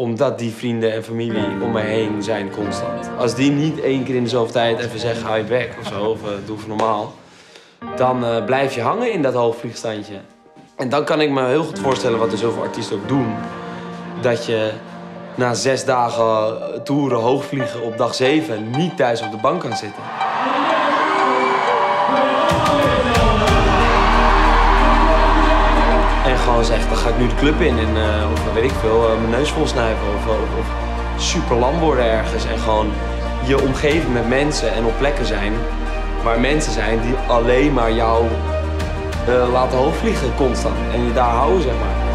Omdat die vrienden en familie om me heen zijn constant. Als die niet één keer in de zoveel tijd even zeggen, hou je bek of zo, of doe even normaal. Dan blijf je hangen in dat hoogvliegstandje. En dan kan ik me heel goed voorstellen wat er zoveel artiesten ook doen. Dat je na 6 dagen toeren hoogvliegen op dag 7 niet thuis op de bank kan zitten. En gewoon zeggen, dan ga ik nu de club in en of weet ik veel, mijn neus vol snuiven of super lam worden ergens. En gewoon je omgeving met mensen en op plekken zijn waar mensen zijn die alleen maar jou laten hoogvliegen constant. En je daar houden, zeg maar.